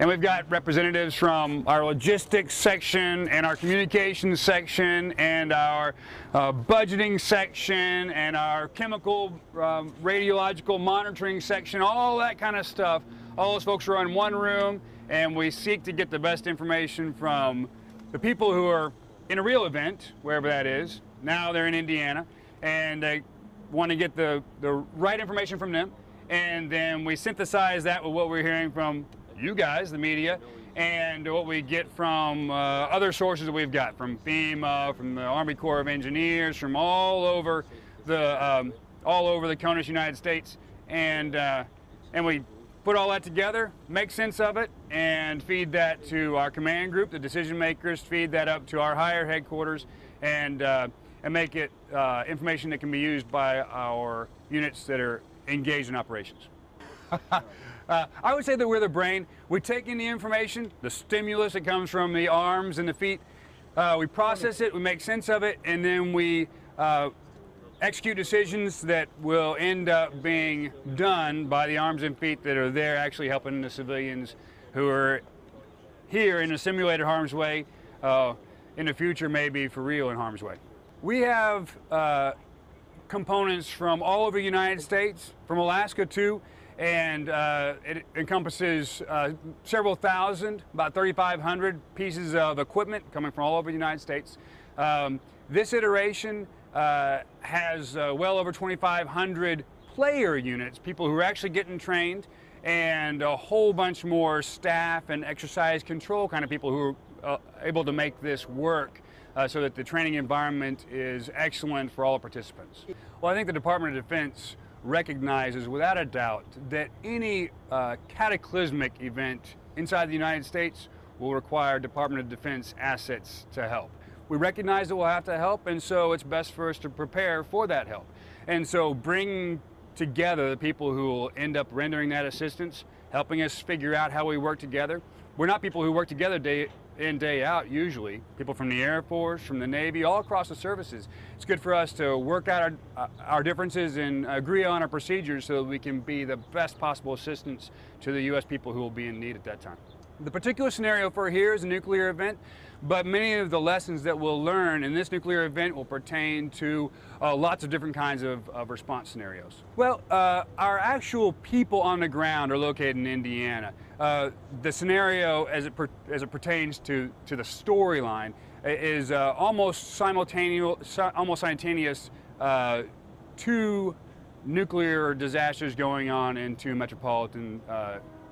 And we've got representatives from our logistics section and our communications section and our budgeting section and our chemical radiological monitoring section, all that kind of stuff. All those folks are in one room, and we seek to get the best information from the people who are in a real event, wherever that is. Now they're in Indiana, and they want to get the right information from them. And then we synthesize that with what we're hearing from you guys, the media, and what we get from other sources that we've got, from FEMA, from the Army Corps of Engineers, from all over the CONUS United States, and we put all that together, make sense of it, and feed that to our command group, the decision makers, feed that up to our higher headquarters, and make it information that can be used by our units that are engaged in operations. I would say that we're the brain. We take in the information, the stimulus that comes from the arms and the feet, we process it, we make sense of it, and then we execute decisions that will end up being done by the arms and feet that are there actually helping the civilians who are here in a simulated harm's way, in the future maybe for real in harm's way. We have components from all over the United States, from Alaska too, and it encompasses several thousand, about 3,500 pieces of equipment coming from all over the United States. This iteration has well over 2,500 player units, people who are actually getting trained, and a whole bunch more staff and exercise control kind of people who are able to make this work so that the training environment is excellent for all participants. Well, I think the Department of Defense recognizes without a doubt that any cataclysmic event inside the United States will require Department of Defense assets to help. We recognize that we'll have to help, and so it's best for us to prepare for that help. And so bringing together the people who will end up rendering that assistance, helping us figure out how we work together. We're not people who work together day in, day out usually. People from the Air Force, from the Navy, all across the services. It's good for us to work out our differences and agree on our procedures so that we can be the best possible assistance to the U.S. people who will be in need at that time. The particular scenario for here is a nuclear event, but many of the lessons that we'll learn in this nuclear event will pertain to lots of different kinds of response scenarios. Well, our actual people on the ground are located in Indiana. The scenario as it pertains to the storyline is almost simultaneous two nuclear disasters going on in two metropolitan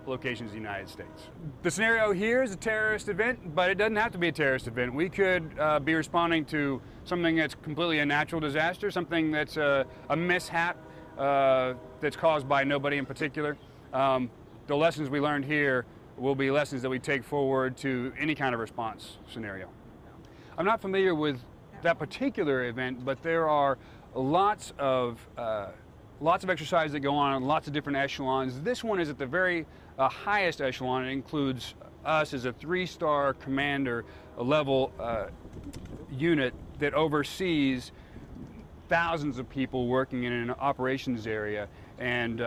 locations in the United States. The scenario here is a terrorist event, but it doesn't have to be a terrorist event. We could be responding to something that's completely a natural disaster, something that's a mishap that's caused by nobody in particular. The lessons we learned here will be lessons that we take forward to any kind of response scenario. I'm not familiar with that particular event, but there are lots of exercises that go on lots of different echelons. This one is at the very highest echelon. It includes us as a three-star commander level unit that oversees thousands of people working in an operations area and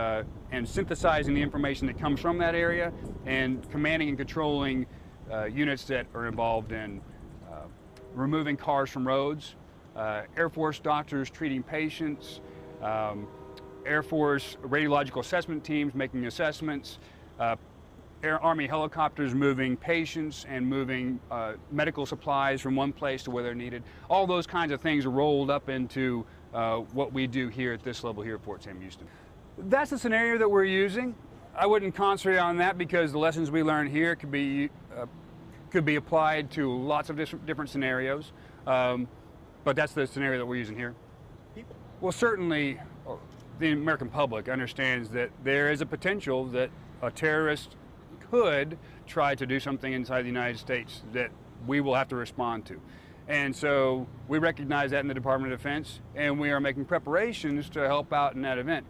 synthesizing the information that comes from that area and commanding and controlling units that are involved in removing cars from roads, Air Force doctors treating patients, Air Force radiological assessment teams making assessments, Army helicopters moving patients and moving medical supplies from one place to where they're needed. All those kinds of things are rolled up into what we do here at this level here at Fort Sam Houston. That's the scenario that we're using. I wouldn't concentrate on that because the lessons we learn here could be applied to lots of different scenarios, but that's the scenario that we're using here. Well, certainly the American public understands that there is a potential that a terrorist could try to do something inside the United States that we will have to respond to. And so we recognize that in the Department of Defense, and we are making preparations to help out in that event.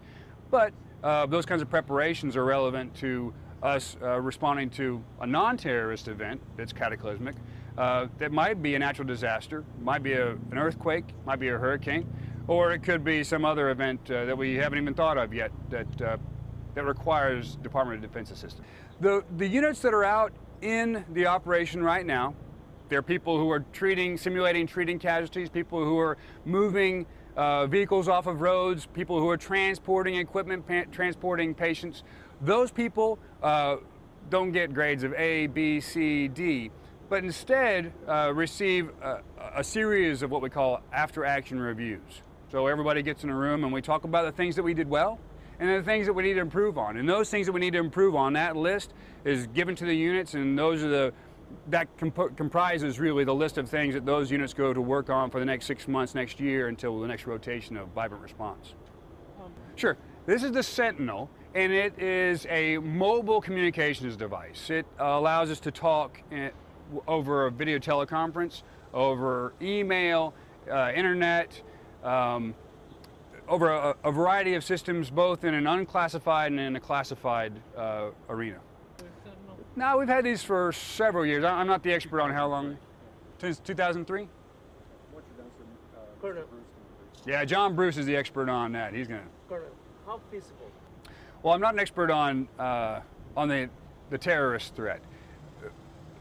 But those kinds of preparations are relevant to us responding to a non-terrorist event that's cataclysmic, that might be a natural disaster, might be an earthquake, might be a hurricane, or it could be some other event that we haven't even thought of yet that requires Department of Defense assistance. The units that are out in the operation right now, there are people who are simulating treating casualties, people who are moving vehicles off of roads, people who are transporting equipment, transporting patients. Those people don't get grades of A, B, C, D, but instead receive a series of what we call after-action reviews. So everybody gets in a room and we talk about the things that we did well and the things that we need to improve on. And those things that we need to improve on, that list is given to the units, and those are that comprises really the list of things that those units go to work on for the next 6 months, next year, until the next rotation of Vibrant Response. Sure. This is the Sentinel, and it is a mobile communications device. It allows us to talk over a video teleconference, over email, internet, over a variety of systems, both in an unclassified and in a classified arena. Now, we've had these for several years. I'm not the expert on how long. Since 2003? Colonel. Yeah, John Bruce is the expert on that. He's going to. Colonel, how feasible? Well, I'm not an expert on the terrorist threat.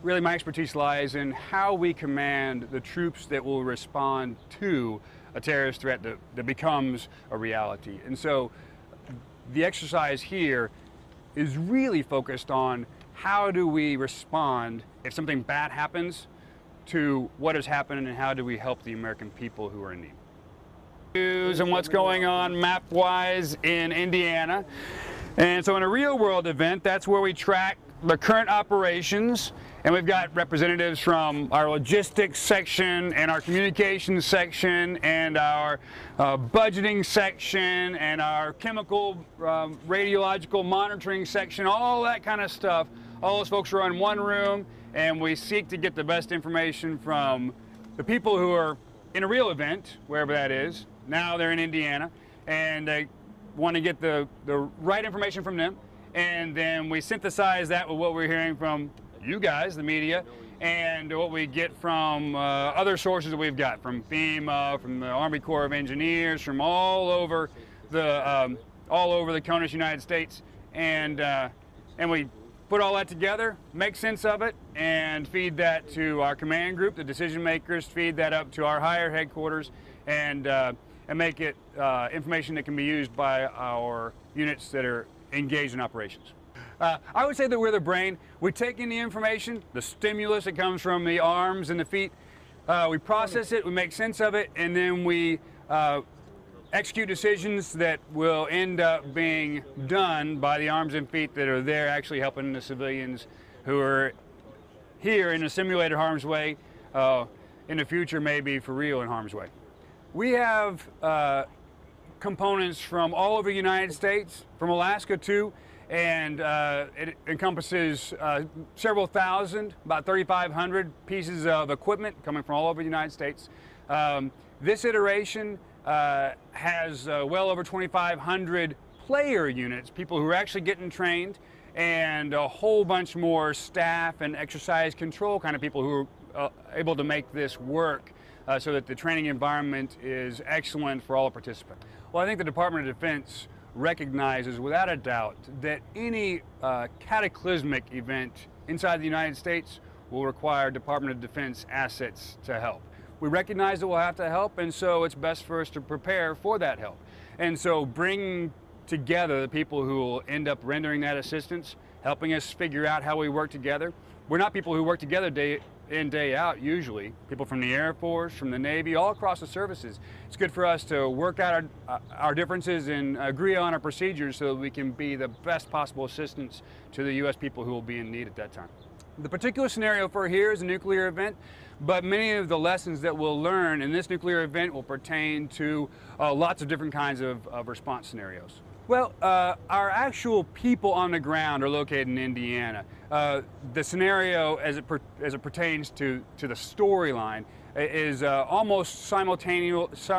Really, my expertise lies in how we command the troops that will respond to a terrorist threat that becomes a reality. And so the exercise here is really focused on how do we respond if something bad happens to what has happened, and how do we help the American people who are in need? News and what's going on map-wise in Indiana. And so in a real-world event, that's where we track the current operations, and we've got representatives from our logistics section and our communications section and our budgeting section and our chemical radiological monitoring section, all that kind of stuff. All those folks are in one room, and we seek to get the best information from the people who are in a real event, wherever that is. Now they're in Indiana, and they want to get the right information from them. And then we synthesize that with what we're hearing from you guys, the media, and what we get from other sources that we've got, from FEMA, from the Army Corps of Engineers, from all over the CONUS United States, and we put all that together, make sense of it, and feed that to our command group, the decision makers, feed that up to our higher headquarters, and make it information that can be used by our units that are engaged in operations. I would say that we're the brain. We take in the information, the stimulus that comes from the arms and the feet. We process it, we make sense of it, and then we execute decisions that will end up being done by the arms and feet that are there actually helping the civilians who are here in a simulated harm's way, in the future maybe for real in harm's way. We have components from all over the United States, from Alaska too, and it encompasses several thousand, about 3,500 pieces of equipment coming from all over the United States. This iteration has well over 2,500 player units, people who are actually getting trained, and a whole bunch more staff and exercise control kind of people who are able to make this work, so that the training environment is excellent for all participants. Well, I think the Department of Defense recognizes without a doubt that any cataclysmic event inside the United States will require Department of Defense assets to help. We recognize that we'll have to help, and so it's best for us to prepare for that help. And so bringing together the people who will end up rendering that assistance, helping us figure out how we work together. We're not people who work together day in, day out, usually. People from the Air Force, from the Navy, all across the services. It's good for us to work out our differences and agree on our procedures so that we can be the best possible assistance to the U.S. people who will be in need at that time. The particular scenario for here is a nuclear event, but many of the lessons that we'll learn in this nuclear event will pertain to lots of different kinds of response scenarios. Well, our actual people on the ground are located in Indiana. The scenario as it pertains to the storyline is almost simultaneous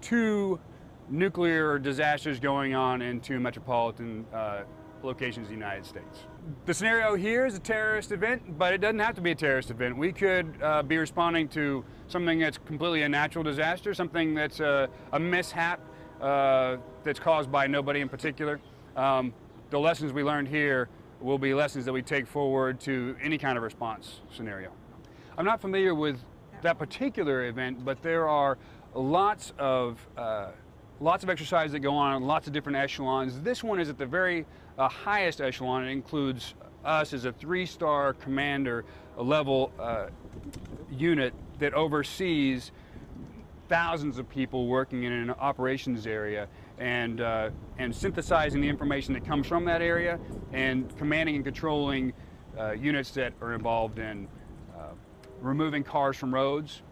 two nuclear disasters going on in two metropolitan locations in the United States. The scenario here is a terrorist event, but it doesn't have to be a terrorist event. We could be responding to something that's completely a natural disaster, something that's a mishap that's caused by nobody in particular. the lessons we learned here will be lessons that we take forward to any kind of response scenario. I'm not familiar with that particular event, but there are lots of exercises that go on, lots of different echelons. This one is at the very highest echelon. It includes us as a 3-star commander level unit that oversees thousands of people working in an operations area and synthesizing the information that comes from that area and commanding and controlling units that are involved in removing cars from roads,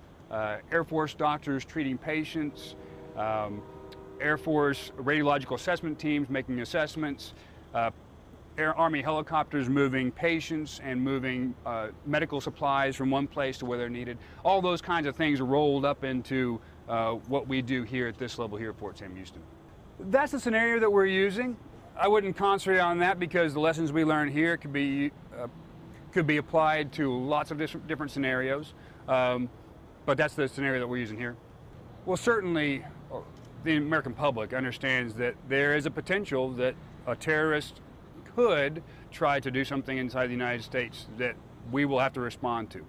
Air Force doctors treating patients, Air Force radiological assessment teams making assessments, Army helicopters moving patients and moving medical supplies from one place to where they're needed. All those kinds of things are rolled up into what we do here at this level here at Fort Sam Houston. That's the scenario that we're using. I wouldn't concentrate on that because the lessons we learn here could be applied to lots of different scenarios, but that's the scenario that we're using here. Well, certainly the American public understands that there is a potential that a terrorist could try to do something inside the United States that we will have to respond to.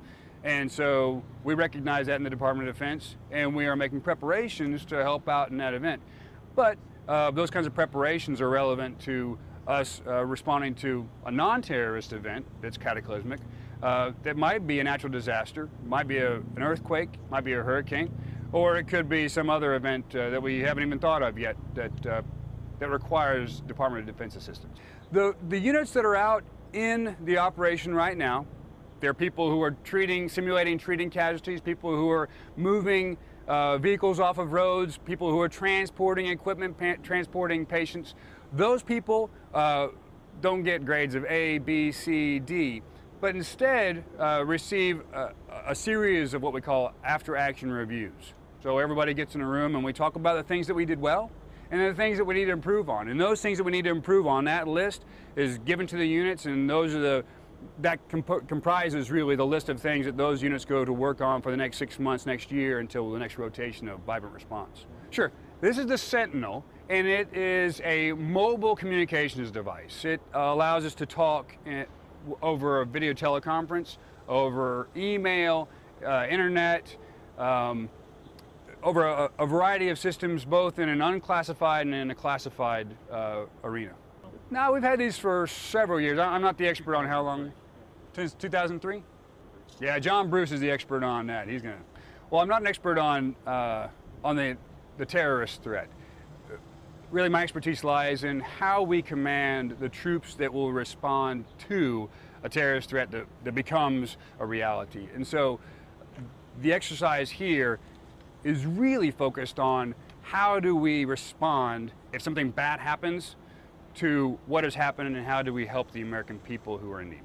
And so we recognize that in the Department of Defense, and we are making preparations to help out in that event. But those kinds of preparations are relevant to us responding to a non-terrorist event that's cataclysmic, that might be a natural disaster, might be an earthquake, might be a hurricane, or it could be some other event that we haven't even thought of yet that requires Department of Defense assistance. The units that are out in the operation right now, they're people who are simulating treating casualties, people who are moving vehicles off of roads, people who are transporting equipment, transporting patients. Those people don't get grades of A, B, C, D, but instead receive a series of what we call after-action reviews. So everybody gets in a room and we talk about the things that we did well, and the things that we need to improve on. And those things that we need to improve on, that list is given to the units, and those are that comprises really the list of things that those units go to work on for the next 6 months, next year, until the next rotation of Vibrant Response. Sure, this is the Sentinel, and it is a mobile communications device. It allows us to talk over a video teleconference, over email, internet, over a variety of systems, both in an unclassified and in a classified arena. Now, we've had these for several years. I'm not the expert on how long, since 2003? Yeah, John Bruce is the expert on that. He's gonna, well, I'm not an expert on the terrorist threat. Really, my expertise lies in how we command the troops that will respond to a terrorist threat that becomes a reality. And so the exercise here is really focused on how do we respond if something bad happens to what has happened, and how do we help the American people who are in need.